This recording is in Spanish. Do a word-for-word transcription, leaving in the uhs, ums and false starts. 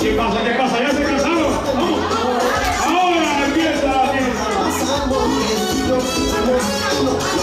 ¿Qué pasa? ¿Qué pasa? ¿Ya se cansaron? ¡Vamos! ¡Ahora empieza la fiesta! ¡Vamos, vamos, vamos! ¡Vamos! ¡Las